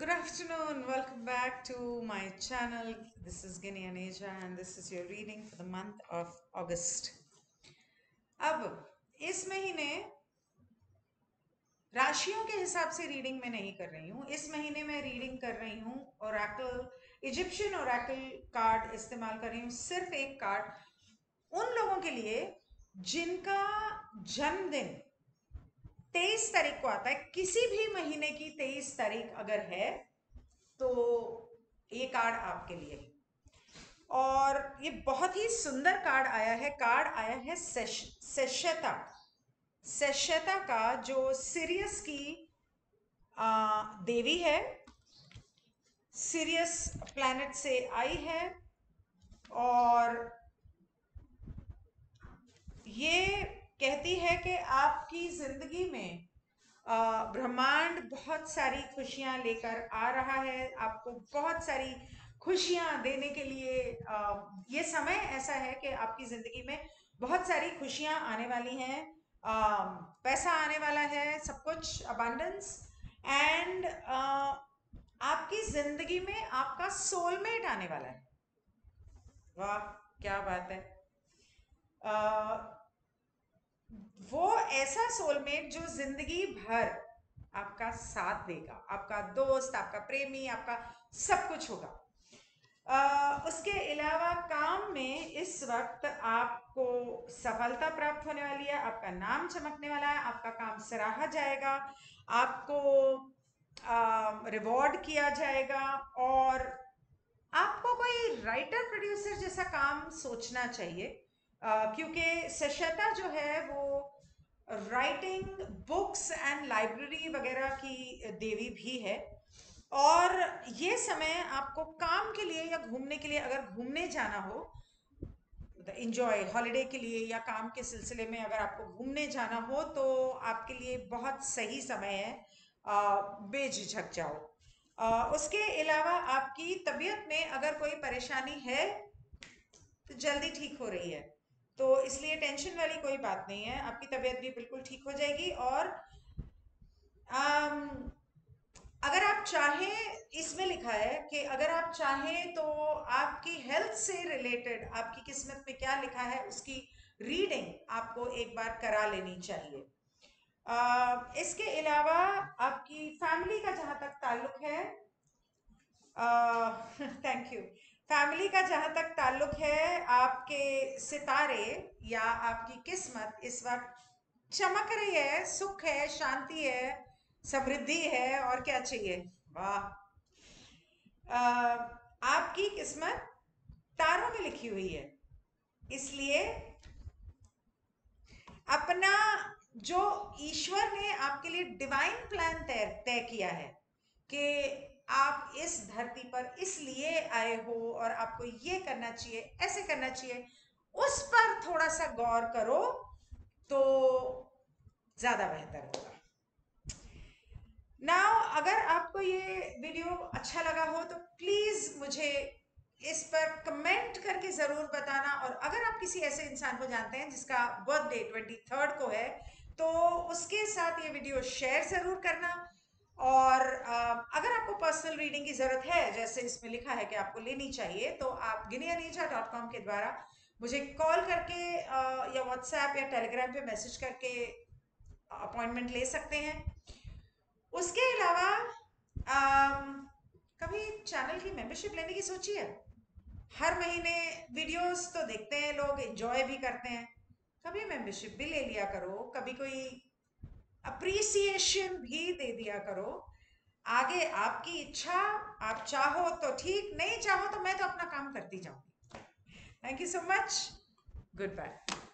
Good afternoon, welcome back to my channel. This is Ginni Aneja and this is your reading for the month of August. अब इस महीने राशियों के हिसाब से रीडिंग में नहीं कर रही हूँ. इस महीने मैं रीडिंग कर रही हूँ ओरेकल इजिप्शियन ओरेकल कार्ड इस्तेमाल कर रही हूँ. सिर्फ एक कार्ड उन लोगों के लिए जिनका जन्मदिन 23 तारीख को आता है. किसी भी महीने की 23 तारीख अगर है तो ये कार्ड आपके लिए. और ये बहुत ही सुंदर कार्ड आया है. कार्ड आया है सेश्यता का, जो सिरियस की देवी है. सिरियस प्लैनेट से आई है और ये कहती है कि आपकी जिंदगी में ब्रह्मांड बहुत सारी खुशियां लेकर आ रहा है. आपको बहुत सारी खुशियां देने के लिए ये समय ऐसा है कि आपकी जिंदगी में बहुत सारी खुशियां आने वाली हैं. पैसा आने वाला है, सब कुछ अबंडेंस. एंड आपकी जिंदगी में आपका सोलमेट आने वाला है. वाह क्या बात है. वो ऐसा सोलमेट जो जिंदगी भर आपका साथ देगा, आपका दोस्त, आपका प्रेमी, आपका सब कुछ होगा. उसके अलावा काम में इस वक्त आपको सफलता प्राप्त होने वाली है. आपका नाम चमकने वाला है, आपका काम सराहा जाएगा, आपको रिवॉर्ड किया जाएगा. और आपको कोई राइटर प्रोड्यूसर जैसा काम सोचना चाहिए क्योंकि सेश्यता जो है वो राइटिंग, बुक्स एंड लाइब्रेरी वगैरह की देवी भी है. और ये समय आपको काम के लिए या घूमने के लिए, अगर घूमने जाना हो मतलब इंजॉय हॉलीडे के लिए या काम के सिलसिले में अगर आपको घूमने जाना हो तो आपके लिए बहुत सही समय है. बेझिझक जाओ. उसके अलावा आपकी तबीयत में अगर कोई परेशानी है तो जल्दी ठीक हो रही है, तो इसलिए टेंशन वाली कोई बात नहीं है. आपकी तबीयत भी बिल्कुल ठीक हो जाएगी. और अगर आप चाहें, इसमें लिखा है कि अगर आप चाहें तो आपकी हेल्थ से रिलेटेड आपकी किस्मत में क्या लिखा है उसकी रीडिंग आपको एक बार करा लेनी चाहिए. इसके अलावा आपकी फैमिली का जहाँ तक ताल्लुक है, थैंक यू, फैमिली का जहाँ तक ताल्लुक है, आपके सितारे या आपकी किस्मत इस वक्त चमक रही है. सुख है, शांति है, समृद्धि है, और क्या चाहिए. वाह, आपकी किस्मत तारों में लिखी हुई है, इसलिए अपना जो ईश्वर ने आपके लिए डिवाइन प्लान तय किया है कि आप इस धरती पर इसलिए आए हो और आपको ये करना चाहिए, ऐसे करना चाहिए, उस पर थोड़ा सा गौर करो तो ज़्यादा बेहतर होगा. नाउ अगर आपको ये वीडियो अच्छा लगा हो तो प्लीज़ मुझे इस पर कमेंट करके ज़रूर बताना. और अगर आप किसी ऐसे इंसान को जानते हैं जिसका बर्थडे 23rd को है तो उसके साथ ये वीडियो शेयर ज़रूर करना. और अगर आपको पर्सनल रीडिंग की ज़रूरत है, जैसे इसमें लिखा है कि आपको लेनी चाहिए, तो आप ginnianeja.com के द्वारा मुझे कॉल करके या व्हाट्सएप या टेलीग्राम पे मैसेज करके अपॉइंटमेंट ले सकते हैं. उसके अलावा कभी चैनल की मेंबरशिप लेने की सोची है? हर महीने वीडियोस तो देखते हैं लोग, एंजॉय भी करते हैं. कभी मेंबरशिप भी ले लिया करो, कभी कोई अप्रिसिएशन भी दे दिया करो. आगे आपकी इच्छा, आप चाहो तो ठीक, नहीं चाहो तो मैं तो अपना काम करती जाऊंगी. Thank you so much, good bye.